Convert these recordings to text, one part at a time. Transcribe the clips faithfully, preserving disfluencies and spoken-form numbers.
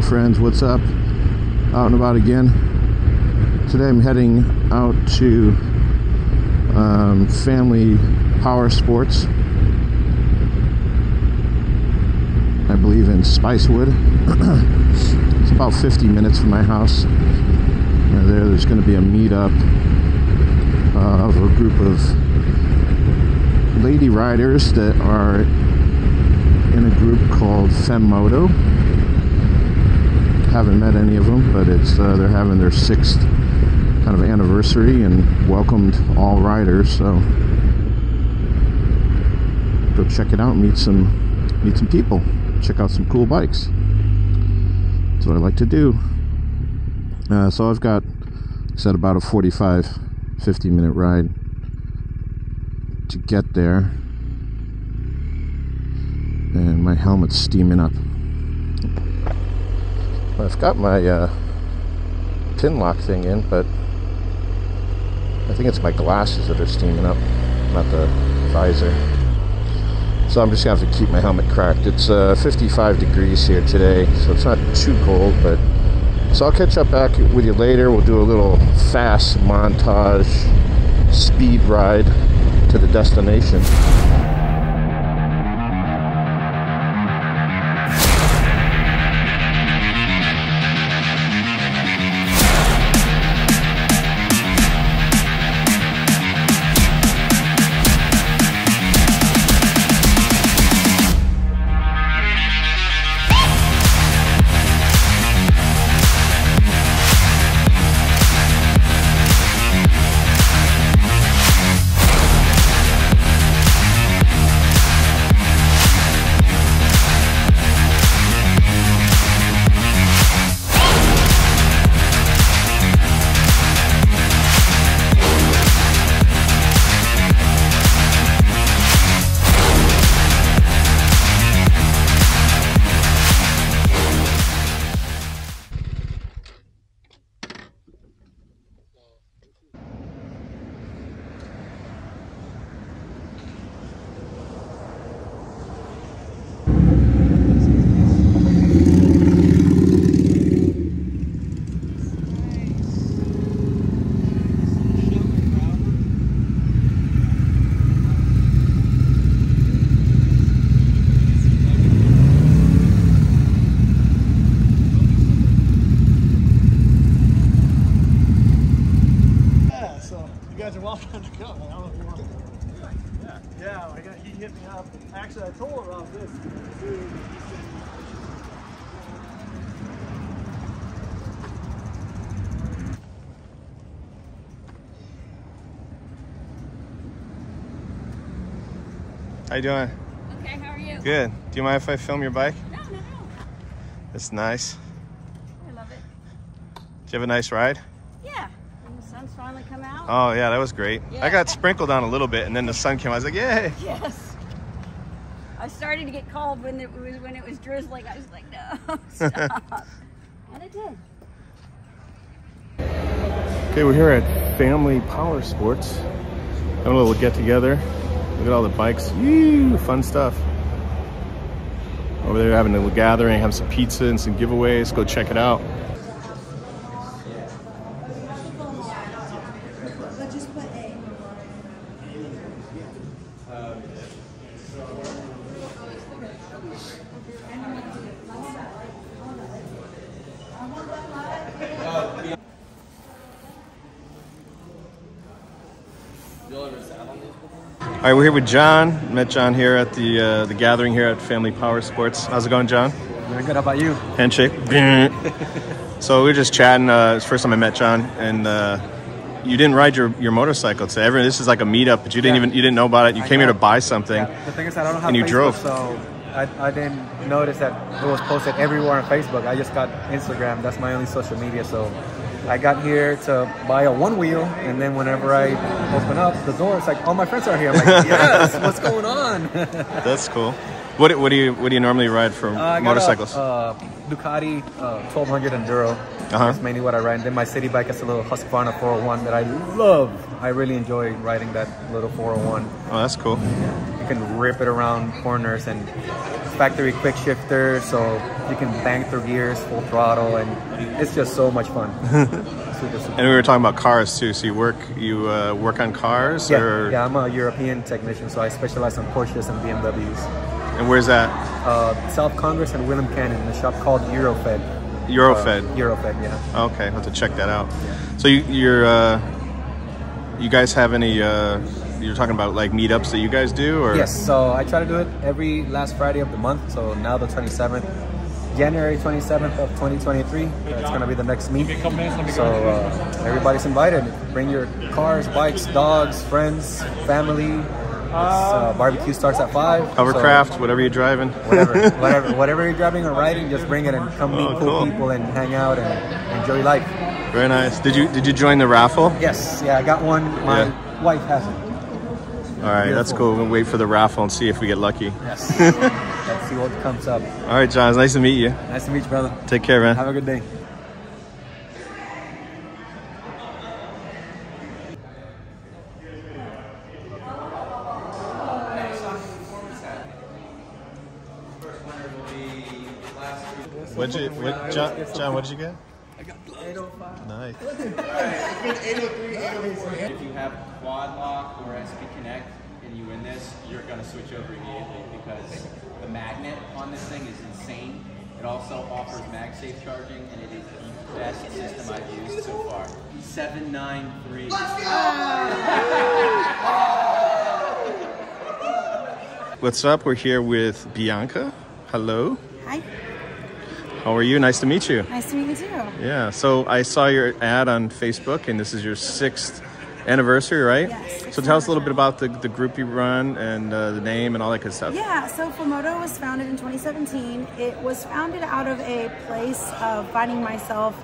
Hello friends, what's up? Out and about again. Today I'm heading out to um, Family Powersports, I believe in Spicewood. It's about fifty minutes from my house. And there, there's going to be a meetup uh, of a group of lady riders that are in a group called Femoto. Haven't met any of them, but it's uh, they're having their sixth kind of anniversary and welcomed all riders. So go check it out. Meet some meet some people. Check out some cool bikes. That's what I like to do. Uh, so I've got, like I said, about a forty-five, fifty minute ride to get there. And my helmet's steaming up. I've got my uh, pin lock thing in, but I think it's my glasses that are steaming up, not the visor. So I'm just going to have to keep my helmet cracked. It's uh, fifty-five degrees here today, so it's not too cold, but so I'll catch up back with you later. We'll do a little fast montage speed ride to the destination. How you doing? Okay, how are you? Good. Do you mind if I film your bike? No, no, no. It's nice. I love it. Did you have a nice ride? Yeah. And the sun's finally come out. Oh, yeah, that was great. Yeah. I got sprinkled on a little bit, and then the sun came out. I was like, yay! Yes. I started to get cold when it was, when it was drizzling. I was like, no, stop. And it did. Okay, we're here at Family Powersports. Having a little get-together. Look at all the bikes. Woo, fun stuff. Over there having a little gathering, having some pizza and some giveaways. Go check it out. All right, we're here with John. Met John here at the uh, the gathering here at Family Powersports. How's it going, John? Very good. How about you? Handshake. So we were just chatting. Uh, it's the first time I met John, and uh, you didn't ride your, your motorcycle today. Everyone, this is like a meetup, but you didn't yeah. even you didn't know about it. You I came know. here to buy something. Yeah. The thing is, I don't have and you Facebook, drove. So I, I didn't notice that it was posted everywhere on Facebook. I just got Instagram. That's my only social media. So I got here to buy a one wheel, and then whenever I open up the door, it's like all my friends are here. I'm like, yes, what's going on? That's cool. What what do you what do you normally ride for uh, motorcycles? I got a, uh, Ducati uh, twelve hundred Enduro. Uh-huh. That's mainly what I ride. Then my city bike is a little Husqvarna four oh one that I love. I really enjoy riding that little four oh one. Oh, that's cool. Yeah. You can rip it around corners, and factory quick shifter, so you can bang through gears, full throttle, and it's just so much fun. Super, super. And we were talking about cars too. So you work, you uh, work on cars? Yeah, or? yeah. I'm a European technician, so I specialize on Porsches and B M Ws. And where's that? Uh, South Congress and Willem Cannon, in a shop called Eurofed. Eurofed. Uh, Eurofed, yeah. Okay, I'll have to check that out. Yeah. So you, you're, uh, you guys have any? Uh, You're talking about like meetups that you guys do, or? Yes, so I try to do it every last Friday of the month. So now the twenty-seventh, January twenty-seventh of twenty twenty-three, it's gonna be the next meet. So uh, everybody's invited. Bring your cars, bikes, dogs, friends, family. Uh, barbecue starts at five. Hovercraft, so whatever you're driving. Whatever, whatever, whatever you're driving or riding, just bring it and come meet oh, cool, cool people and hang out and enjoy life. Very nice. Did you did you join the raffle? Yes. Yeah, I got one. My yeah. wife has it. All right, that's cool. We'll wait for the raffle and see if we get lucky. Yes. Let's see what comes up. All right, John. It's nice to meet you. Nice to meet you, brother. Take care, man. Have a good day. What did you, what, John, John, what did you get? I got eight oh five. Nice. If you have Quad Lock or S P Connect and you win this, you're going to switch over immediately because the magnet on this thing is insane. It also offers MagSafe charging, and it is the best system I've used so far. seven nine three. Let's go! What's up? We're here with Bianca. Hello. Hi. How are you? Nice to meet you. Nice to meet you too. Yeah. So I saw your ad on Facebook, and this is your sixth anniversary, right? Yes. So tell us a little bit about the, the group you run and uh, the name and all that good stuff. Yeah. So Femoto was founded in twenty seventeen. It was founded out of a place of finding myself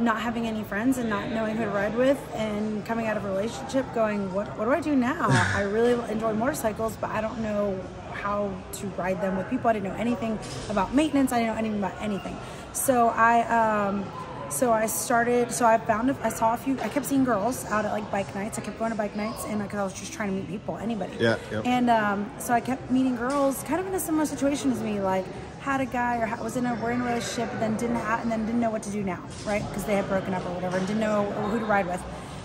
not having any friends and not knowing who to ride with, and coming out of a relationship going, what, what do I do now? I really enjoy motorcycles, but I don't know how to ride them with people. I didn't know anything about maintenance. I didn't know anything about anything. So I, um, so I started, so I found, a, I saw a few, I kept seeing girls out at like bike nights. I kept going to bike nights, and like, I was just trying to meet people, anybody. Yeah. Yep. And, um, so I kept meeting girls kind of in a similar situation as me, like had a guy or was in a, were in a relationship, and then didn't have, and then didn't know what to do now. Right. Cause they had broken up or whatever and didn't know who to ride with.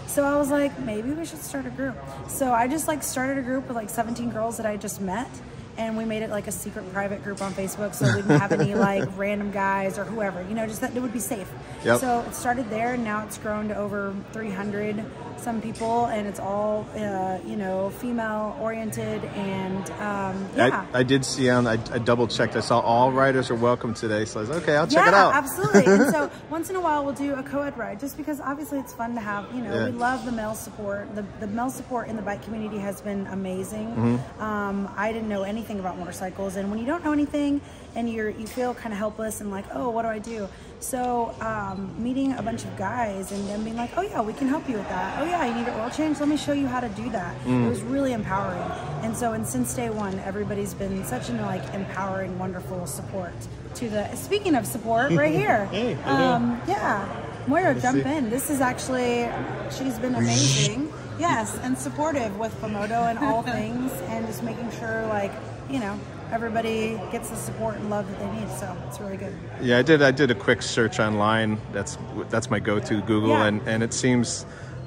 So I was like, maybe we should start a group. So I just like started a group with like seventeen girls that I just met. And we made it like a secret private group on Facebook, so we didn't have any like random guys or whoever, you know, just that it would be safe. Yep. So it started there, and now it's grown to over three hundred some people, and it's all, uh, you know, female oriented. And um, yeah. I, I did see on, I, I double checked, I saw all riders are welcome today. So I was like, okay, I'll check yeah, it out. Absolutely. And so once in a while we'll do a co-ed ride, just because obviously it's fun to have, you know, yeah. we love the male support. The, the male support in the bike community has been amazing. Mm-hmm. um, I didn't know anything about motorcycles, and when you don't know anything and you're you feel kind of helpless and like, oh, what do I do? So um, meeting a bunch of guys and them being like, oh yeah, we can help you with that. Oh yeah, you need an oil change, let me show you how to do that. Mm. It was really empowering. And so, and since day one, everybody's been such an like empowering, wonderful support to the, speaking of support, right here. Hey, um, yeah, Moira, jump in. This is actually, she's been amazing. Yes, and supportive with Femoto and all things, and just making sure like, you know, everybody gets the support and love that they need, so it's really good. Yeah, I did I did a quick search online. That's that's my go-to Google, yeah. and and it seems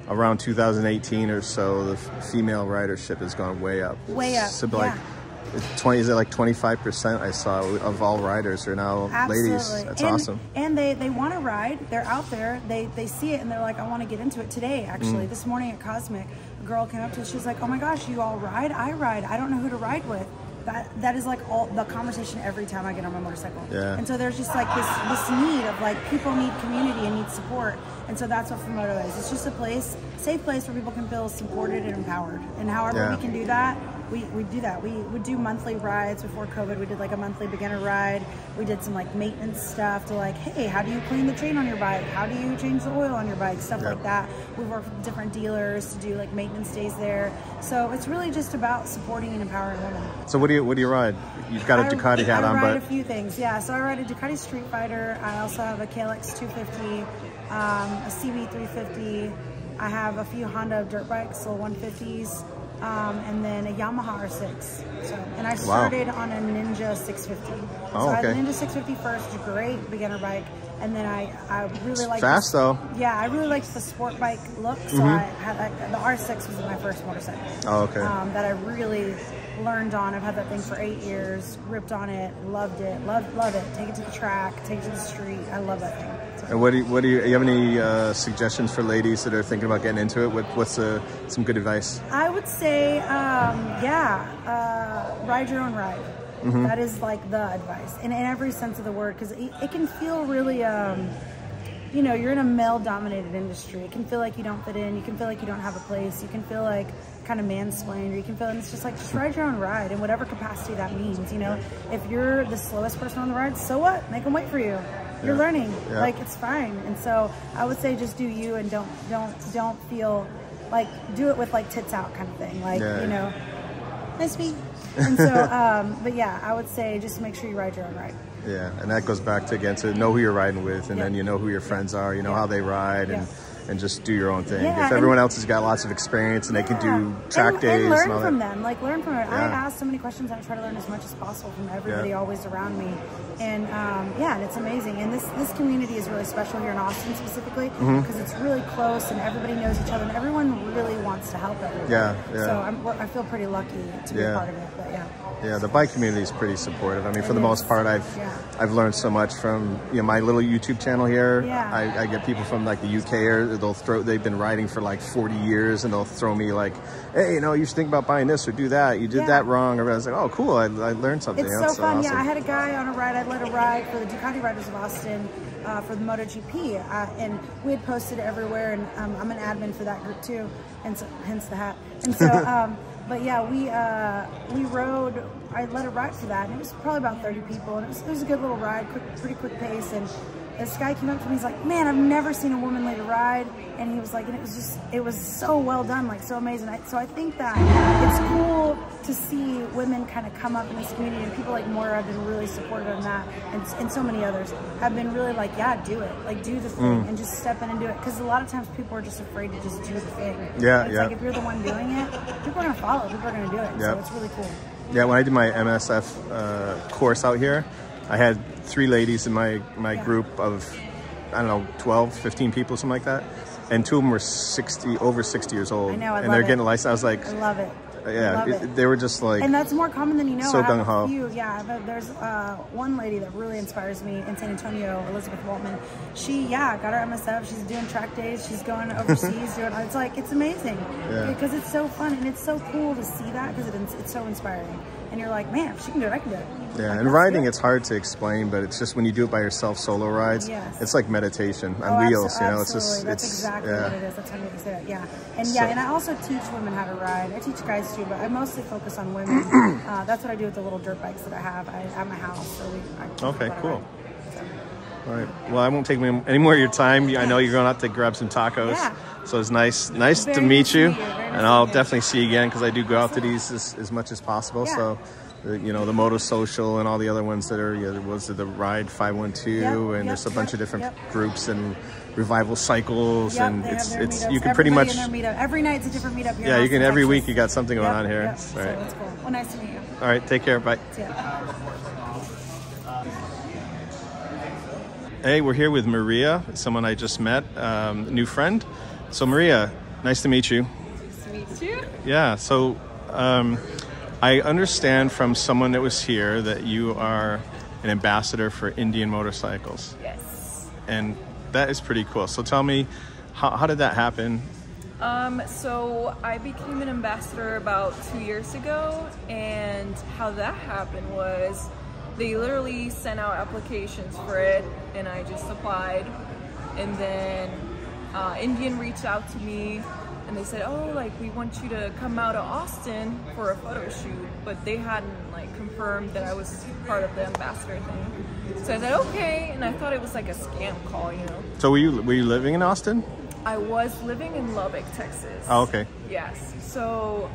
around two thousand eighteen or so the female ridership has gone way up. Way up. So like yeah. twenty is it like twenty-five percent I saw of all riders are now Absolutely. ladies. That's and, awesome. And they they want to ride. They're out there. They they see it and they're like, I want to get into it today. Actually, mm. this morning at Cosmic, a girl came up to us. She's like, oh my gosh, you all ride? I ride. I don't know who to ride with. That, that is like all the conversation every time I get on my motorcycle. Yeah. And so there's just like this, this need of like people need community and need support. And so that's what Femoto is. It's just a place, safe place where people can feel supported and empowered. And however yeah. we can do that, we, we do that. We would do monthly rides before COVID. We did like a monthly beginner ride. We did some like maintenance stuff to like, hey, how do you clean the chain on your bike? How do you change the oil on your bike? Stuff yep. like that. We work with different dealers to do like maintenance days there. So it's really just about supporting and empowering women. So what do you what do you ride? You've got a I, Ducati hat I on, but I ride a few things. Yeah, so I ride a Ducati Street Fighter. I also have a K L X two fifty. um, a C B three fifty. I have a few Honda dirt bikes, so one fifties, um, and then a Yamaha R six. So, and I started wow. on a Ninja six fifty. Oh, so okay. I had a Ninja six fifty first, great beginner bike, and then I, I really liked fast the, though. Yeah, I really liked the sport bike look, so mm-hmm. I had that, the R six was my first motorcycle. Oh, okay. Um, that I really learned on. I've had that thing for eight years. Ripped on it, loved it, love love it. Take it to the track, take it to the street. I love that thing. And what do you, what do you, you have any uh, suggestions for ladies that are thinking about getting into it? What, what's uh, some good advice? I would say, um, yeah, uh, ride your own ride. Mm-hmm. That is like the advice in, in every sense of the word, because it, it can feel really, um, you know, you're in a male-dominated industry. It can feel like you don't fit in. You can feel like you don't have a place. You can feel like kind of mansplained, or you can feel, and it's just like, just ride your own ride in whatever capacity that means. You know, if you're the slowest person on the ride, so what? Make them wait for you. You're yeah. learning, yeah. like it's fine. And so I would say just do you, and don't don't don't feel like, do it with like tits out kind of thing, like yeah. you know, nice meet. And so, um, but yeah, I would say just make sure you ride your own ride. Yeah, and that goes back to again to know who you're riding with, and yeah. then you know who your friends are, you know yeah. how they ride, yeah. and. And just do your own thing. Yeah, if everyone else has got lots of experience and yeah. they can do track and, days and, learn and all from that. them. Like learn from it. Yeah. I ask so many questions. I try to learn as much as possible from everybody yeah. always around me. And um, yeah, and it's amazing. And this this community is really special here in Austin specifically, because mm-hmm. it's really close and everybody knows each other and everyone really wants to help everyone. Yeah, yeah. So I'm, I feel pretty lucky to be yeah. part of it. But yeah. Yeah, the bike community is pretty supportive. I mean, it for the is. most part, I've yeah. I've learned so much from you know my little YouTube channel here. Yeah. I, I get people from like the U K or they'll throw they've been riding for like forty years and they'll throw me like, hey, you know, you should think about buying this or do that, you did yeah. that wrong, or I was like, oh cool, I, I learned something. It's so, so fun. Awesome. Yeah, I had a guy on a ride, I led a ride for the Ducati Riders of Austin uh, for the MotoGP, uh, and we had posted everywhere, and um, I'm an admin for that group too, and so, hence the hat. And so um, but yeah, we uh, we rode, I led a ride for that, and it was probably about thirty people, and it was, it was a good little ride, quick, pretty quick pace. And this guy came up to me, he's like, man, I've never seen a woman lead a ride. And he was like, and it was just, it was so well done, like so amazing. I, so I think that it's cool to see women kind of come up in this community, and people like Moira have been really supportive on that, and, and so many others have been really like, yeah, do it. Like do the thing mm. and just step in and do it. Because a lot of times people are just afraid to just do the thing. Yeah, it's yeah. like if you're the one doing it, people are going to follow, people are going to do it. Yep. So it's really cool. Yeah, when I did my M S F uh, course out here, I had three ladies in my, my yeah. group of, I don't know, twelve, fifteen people, something like that. And two of them were sixty, over sixty years old. I know, I and love they're it. getting a license. I was like, I love it. Yeah, love it. It, they were just like, and that's more common than you know. So gung ho. Few, yeah, there's uh, one lady that really inspires me in San Antonio, Elizabeth Waltman. She, yeah, got her M S F. She's doing track days. She's going overseas. doing, it's like it's amazing yeah. because it's so fun and it's so cool to see that, because it, it's so inspiring. And you're like, man, if she can do it, I can do it. Yeah, like, and riding, good. It's hard to explain, but it's just when you do it by yourself, solo rides, yes. it's like meditation on oh, wheels. You know, it's just that's it's exactly yeah. what it is. That's how you say it. Yeah, and so. yeah, and I also teach women how to ride. I teach guys too, but I mostly focus on women. uh, that's what I do with the little dirt bikes that I have I, at my house. So we, I okay, cool. So. All right. Well, I won't take any more of your time. Yeah. I know you're going out to grab some tacos. Yeah. So it's nice, nice Very to meet nice you, to you. and I'll you. definitely see you again, because I do go out to these as, as much as possible. Yeah. So, you know, the Moto Social and all the other ones that are, you know, there was the Ride five one two, yep, and yep, there's a bunch yep, of different yep. groups and Revival Cycles, yep, and it's it's meetups. you can Everybody pretty much every night's a different meetup. Here yeah, you can every Texas. week you got something going yep, on here. Yep. All so right. That's cool. Well, nice to meet you. All right, take care. Bye. Hey, we're here with Maria, someone I just met, um, new friend. So Maria, nice to meet you. Nice to meet you. Yeah, so um, I understand from someone that was here that you are an ambassador for Indian Motorcycles. Yes. And that is pretty cool. So tell me, how, how did that happen? Um, so I became an ambassador about two years ago, and how that happened was, they literally sent out applications for it, and I just applied. And then uh, Indian reached out to me, and they said, oh, like, we want you to come out to Austin for a photo shoot, but they hadn't like confirmed that I was part of the ambassador thing. So I said, okay, and I thought it was like a scam call, you know. So were you, were you living in Austin? I was living in Lubbock, Texas. Oh, okay. Yes, so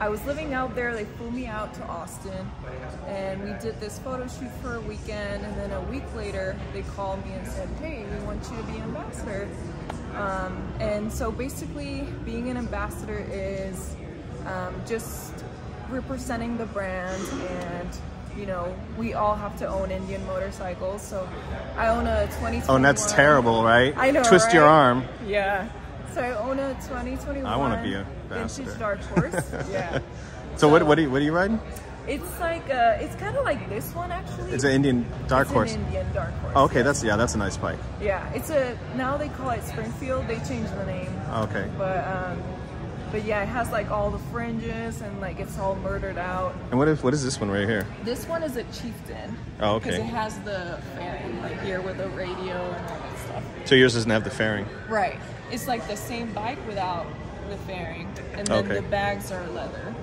I was living out there. They flew me out to Austin, and we did this photo shoot for a weekend, and then a week later they called me and said, hey, we want you to be an ambassador. Um, and so basically being an ambassador is um, just representing the brand, and you know, we all have to own Indian motorcycles. So I own a twenty twenty-one. Oh, and that's terrible, right? I know, twist right? your arm. Yeah. So I own a twenty twenty-one. I want to be a ambassador. Vintage dark horse. Yeah. So, so what what are you what are you riding? It's like uh it's kind of like this one actually. It's an Indian dark it's horse. An Indian dark horse. Oh, okay, yeah. that's yeah, that's a nice bike. Yeah, it's a now they call it Springfield. They changed the name. Okay. But um But yeah, it has like all the fringes and like it's all murdered out. And what if what is this one right here? This one is a Chieftain. Oh, okay. Because it has the fairing like here with the radio and all that stuff. So yours doesn't have the fairing. Right. It's like the same bike without the fairing, and then okay. the bags are leather.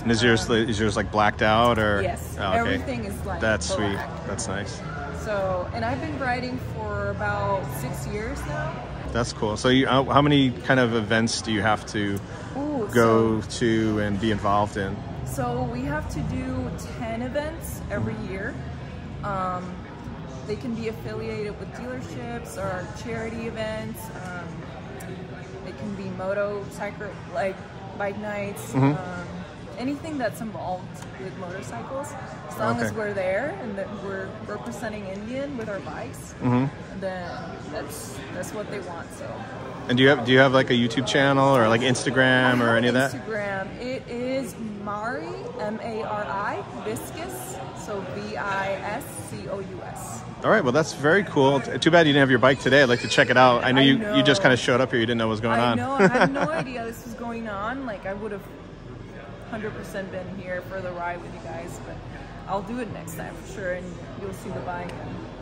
And is yours um, is yours like blacked out or? Yes. Oh, okay. Everything is like that's black. Sweet. That's nice. So and I've been riding for about six years now. That's cool. So you, how many kind of events do you have to Ooh, go so, to and be involved in? So we have to do ten events every year. Um, they can be affiliated with dealerships or charity events. Um, it can be motorcycle, like bike nights, mm-hmm. um, anything that's involved with motorcycles. As long okay. as we're there and that we're representing Indian with our bikes. Mm-hmm. Then that's that's what they want. So and do you have do you have like a YouTube channel or like Instagram or any of that? Instagram, it is Mari M A R I Biscus, so B I S C O U S. All right, well that's very cool. Too bad you didn't have your bike today. I'd like to check it out. I know I you know. you just kind of showed up here. You didn't know what was going I on. I know. I had no idea this was going on. Like I would have one hundred percent been here for the ride with you guys, but I'll do it next time for sure, and you'll see the bike.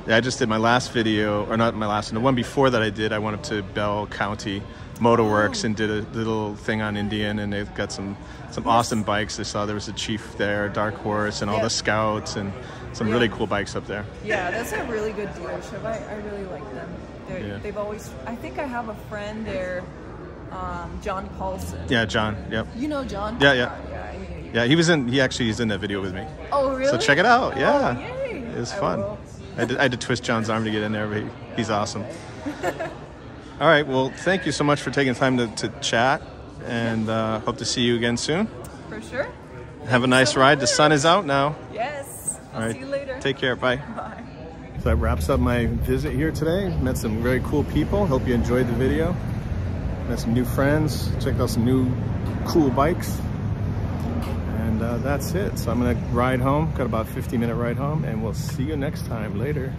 Yeah, I just did my last video, or not my last, and the one before that I did, I went up to Bell County Motorworks oh. and did a little thing on Indian, and they've got some some yes. awesome bikes. I saw there was a Chief there, Dark Horse, and all yeah. the Scouts, and some yeah. really cool bikes up there. Yeah, that's a really good dealership. I, I really like them. Yeah. They've always, I think I have a friend there, um, John Paulson. Yeah, John, yep. You know John? Yeah, yeah. Oh, yeah, I knew you. Yeah, he was in, he actually is in that video with me. Oh, really? So check it out, yeah. Oh, yay. It was fun. I I did, I had to twist John's arm to get in there, but he, he's awesome. All right, well, thank you so much for taking time to, to chat, and uh, hope to see you again soon. For sure. Have a nice ride. The sun is out now. Yes. I'll see you later. Take care. Bye. Bye. So that wraps up my visit here today. Met some very cool people. Hope you enjoyed the video. Met some new friends. Checked out some new cool bikes. And uh, that's it. So I'm gonna ride home. Got about a fifteen minute ride home, and we'll see you next time. Later.